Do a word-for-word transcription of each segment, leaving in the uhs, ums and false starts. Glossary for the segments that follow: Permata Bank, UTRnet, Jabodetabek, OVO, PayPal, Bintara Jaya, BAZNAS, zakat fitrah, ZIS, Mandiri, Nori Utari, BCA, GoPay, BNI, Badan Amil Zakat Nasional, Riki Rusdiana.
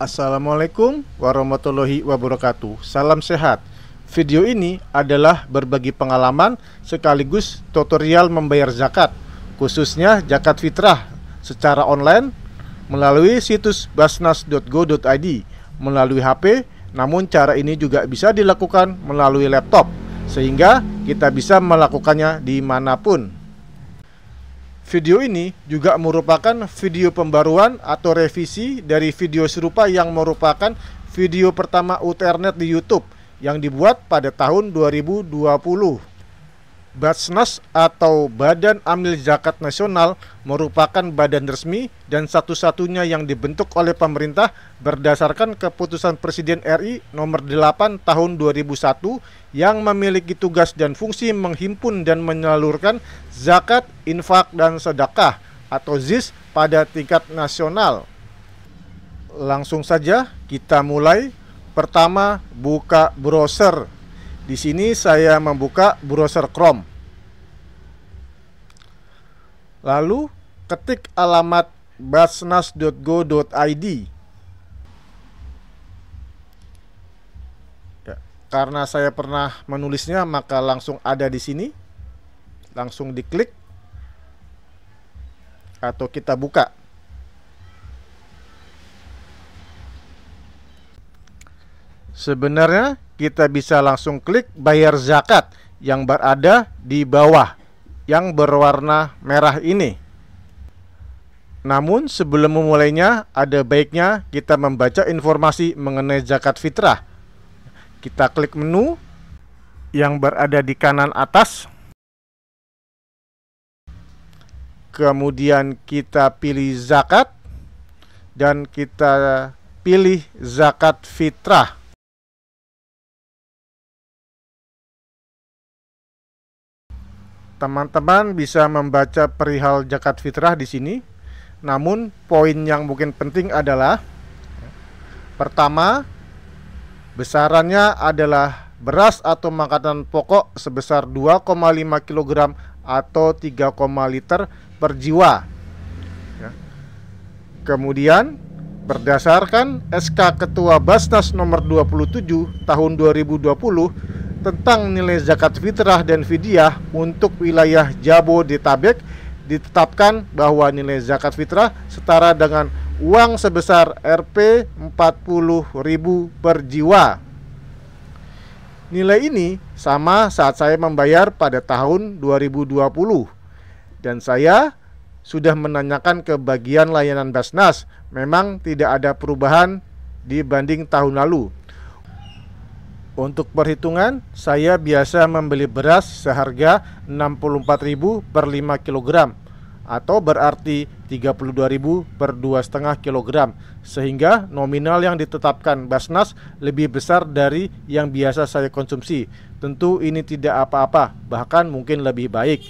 Assalamualaikum warahmatullahi wabarakatuh. Salam sehat. Video ini adalah berbagi pengalaman sekaligus tutorial membayar zakat, khususnya zakat fitrah secara online melalui situs baznas dot go dot i d melalui H P. Namun cara ini juga bisa dilakukan melalui laptop, sehingga kita bisa melakukannya dimanapun. Video ini juga merupakan video pembaruan atau revisi dari video serupa yang merupakan video pertama UTRnet di YouTube yang dibuat pada tahun dua ribu dua puluh. Baznas atau Badan Amil Zakat Nasional merupakan badan resmi dan satu-satunya yang dibentuk oleh pemerintah berdasarkan keputusan Presiden R I nomor delapan tahun dua ribu satu yang memiliki tugas dan fungsi menghimpun dan menyalurkan zakat, infak, dan sedekah atau Z I S pada tingkat nasional. Langsung saja kita mulai. Pertama, buka browser. Di sini saya membuka browser Chrome. Lalu ketik alamat baznas dot go dot i d. Ya, karena saya pernah menulisnya, maka langsung ada di sini. Langsung diklik atau kita buka. Sebenarnya kita bisa langsung klik bayar zakat yang berada di bawah yang berwarna merah ini. Namun sebelum memulainya, ada baiknya kita membaca informasi mengenai zakat fitrah. Kita klik menu yang berada di kanan atas. Kemudian kita pilih zakat dan kita pilih zakat fitrah. Teman-teman bisa membaca perihal zakat fitrah di sini. Namun poin yang mungkin penting adalah, pertama, besarannya adalah beras atau makanan pokok sebesar dua koma lima kilogram atau tiga koma liter per jiwa. Kemudian berdasarkan S K Ketua Baznas nomor dua puluh tujuh tahun dua ribu dua puluh tentang nilai zakat fitrah dan fidyah untuk wilayah Jabodetabek, ditetapkan bahwa nilai zakat fitrah setara dengan uang sebesar Rp empat puluh ribu per jiwa. Nilai ini sama saat saya membayar pada tahun dua ribu dua puluh, dan saya sudah menanyakan ke bagian layanan Baznas, memang tidak ada perubahan dibanding tahun lalu. Untuk perhitungan, saya biasa membeli beras seharga enam puluh empat ribu per lima kilogram atau berarti tiga puluh dua ribu per dua koma lima kilogram, sehingga nominal yang ditetapkan Baznas lebih besar dari yang biasa saya konsumsi. Tentu ini tidak apa-apa, bahkan mungkin lebih baik.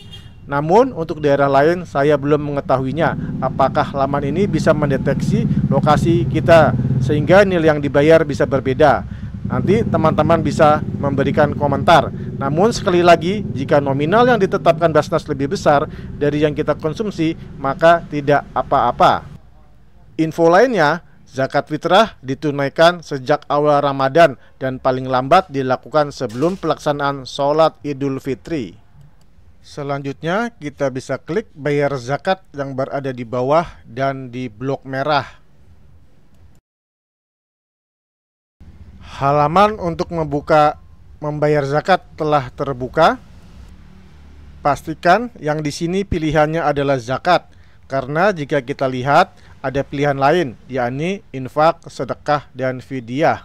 Namun untuk daerah lain saya belum mengetahuinya, apakah laman ini bisa mendeteksi lokasi kita sehingga nilai yang dibayar bisa berbeda. Nanti teman-teman bisa memberikan komentar. Namun sekali lagi, jika nominal yang ditetapkan Baznas lebih besar dari yang kita konsumsi, maka tidak apa-apa. Info lainnya, zakat fitrah ditunaikan sejak awal Ramadan dan paling lambat dilakukan sebelum pelaksanaan sholat Idul Fitri. Selanjutnya kita bisa klik bayar zakat yang berada di bawah dan di blok merah. Halaman untuk membuka membayar zakat telah terbuka. Pastikan yang di sini pilihannya adalah zakat, karena jika kita lihat ada pilihan lain, yakni infak, sedekah, dan fidyah.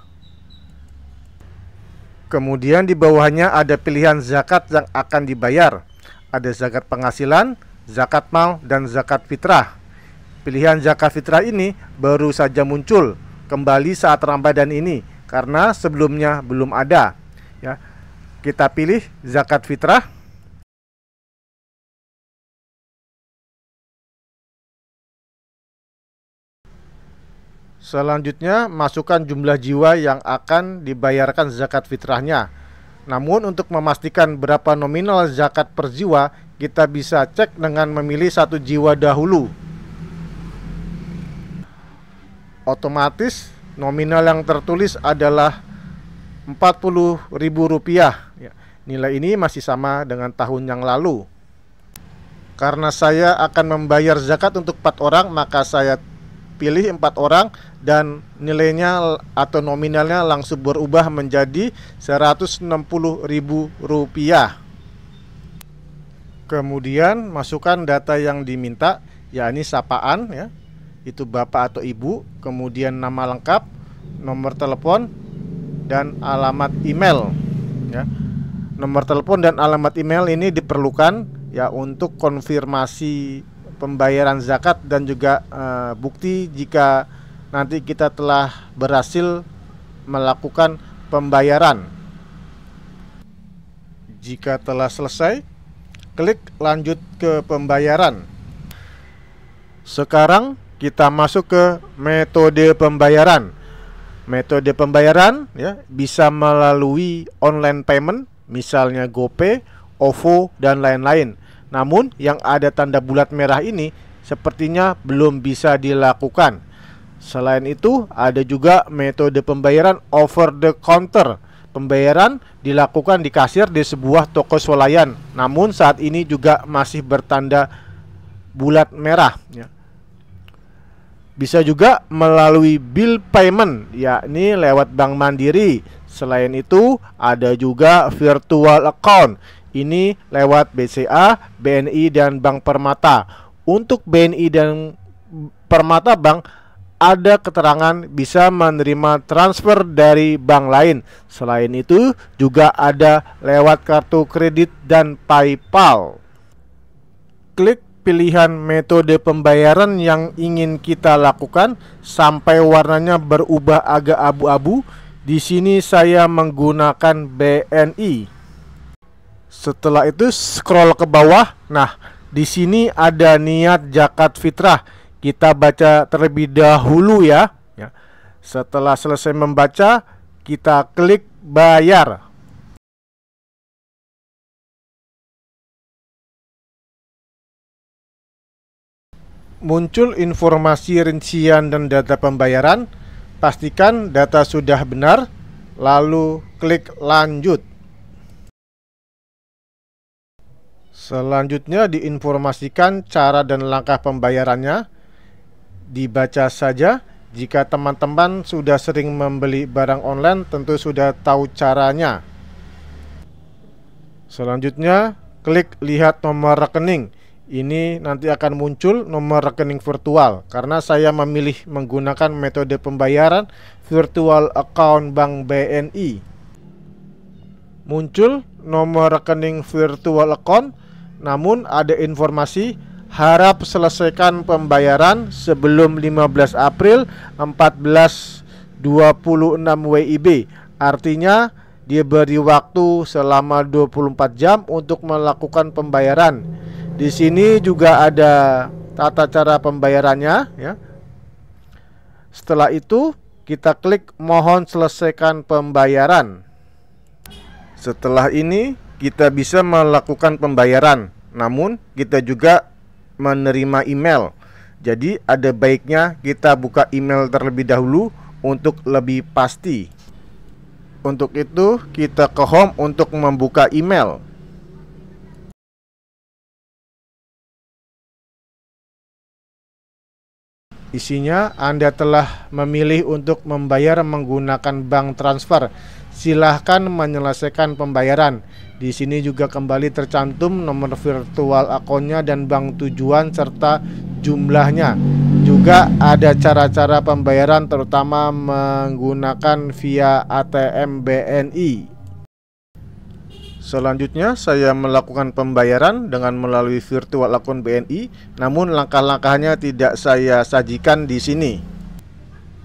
Kemudian di bawahnya ada pilihan zakat yang akan dibayar. Ada zakat penghasilan, zakat mal, dan zakat fitrah. Pilihan zakat fitrah ini baru saja muncul kembali saat Ramadan ini, karena sebelumnya belum ada. Ya, kita pilih zakat fitrah. Selanjutnya masukkan jumlah jiwa yang akan dibayarkan zakat fitrahnya. Namun untuk memastikan berapa nominal zakat per jiwa, kita bisa cek dengan memilih satu jiwa dahulu. Otomatis Nominal yang tertulis adalah empat puluh ribu rupiah. Nilai ini masih sama dengan tahun yang lalu. Karena saya akan membayar zakat untuk empat orang, maka saya pilih empat orang dan nilainya atau nominalnya langsung berubah menjadi seratus enam puluh ribu rupiah. Kemudian masukkan data yang diminta, yakni sapaan ya, itu bapak atau ibu, kemudian nama lengkap, nomor telepon dan alamat email ya. Nomor telepon dan alamat email ini diperlukan ya untuk konfirmasi pembayaran zakat dan juga e, bukti jika nanti kita telah berhasil melakukan pembayaran. Jika telah selesai, klik lanjut ke pembayaran. Sekarang kita masuk ke metode pembayaran. Metode pembayaran ya bisa melalui online payment, misalnya GoPay, O V O dan lain-lain. Namun yang ada tanda bulat merah ini sepertinya belum bisa dilakukan. Selain itu ada juga metode pembayaran over the counter. Pembayaran dilakukan di kasir di sebuah toko swalayan, namun saat ini juga masih bertanda bulat merah. Bisa juga melalui bill payment, yakni lewat Bank Mandiri. Selain itu ada juga virtual account. Ini lewat B C A, B N I, dan Bank Permata. Untuk B N I dan Permata Bank, ada keterangan bisa menerima transfer dari bank lain. Selain itu, juga ada lewat kartu kredit dan PayPal. Klik pilihan metode pembayaran yang ingin kita lakukan sampai warnanya berubah agak abu-abu. Di sini saya menggunakan B N I. Setelah itu scroll ke bawah. Nah, di sini ada niat zakat fitrah. Kita baca terlebih dahulu ya. Setelah selesai membaca, kita klik bayar. Muncul informasi rincian dan data pembayaran. Pastikan data sudah benar, lalu klik lanjut. Selanjutnya diinformasikan cara dan langkah pembayarannya. Dibaca saja. Jika teman-teman sudah sering membeli barang online, tentu sudah tahu caranya. Selanjutnya klik lihat nomor rekening. Ini nanti akan muncul nomor rekening virtual. Karena saya memilih menggunakan metode pembayaran virtual account Bank B N I. Muncul nomor rekening virtual account. Namun ada informasi harap selesaikan pembayaran sebelum lima belas April empat belas dua puluh enam W I B. Artinya diberi waktu selama dua puluh empat jam untuk melakukan pembayaran. Di sini juga ada tata cara pembayarannya ya. Setelah itu kita klik mohon selesaikan pembayaran. Setelah ini kita bisa melakukan pembayaran, namun kita juga menerima email. Jadi ada baiknya kita buka email terlebih dahulu untuk lebih pasti. Untuk itu kita ke home untuk membuka email. Isinya Anda telah memilih untuk membayar menggunakan bank transfer. Silahkan menyelesaikan pembayaran. Di sini juga kembali tercantum nomor virtual akunnya dan bank tujuan serta jumlahnya. Juga ada cara-cara pembayaran terutama menggunakan via A T M B N I. Selanjutnya saya melakukan pembayaran dengan melalui virtual akun B N I, namun langkah-langkahnya tidak saya sajikan di sini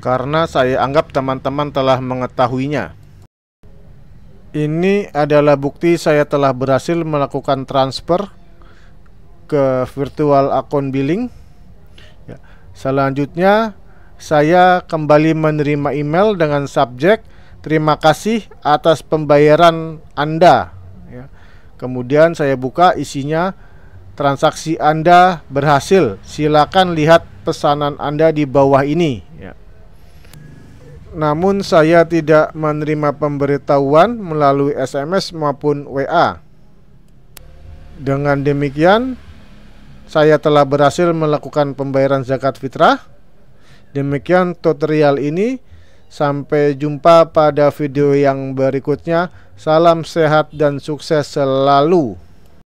karena saya anggap teman-teman telah mengetahuinya. Ini adalah bukti saya telah berhasil melakukan transfer ke virtual account billing. Selanjutnya, saya kembali menerima email dengan subjek terima kasih atas pembayaran Anda. Kemudian saya buka isinya transaksi Anda berhasil. Silakan lihat pesanan Anda di bawah ini. namun saya tidak menerima pemberitahuan melalui S M S maupun W A. Dengan demikian, saya telah berhasil melakukan pembayaran zakat fitrah. Demikian tutorial ini. Sampai jumpa pada video yang berikutnya. Salam sehat dan sukses selalu.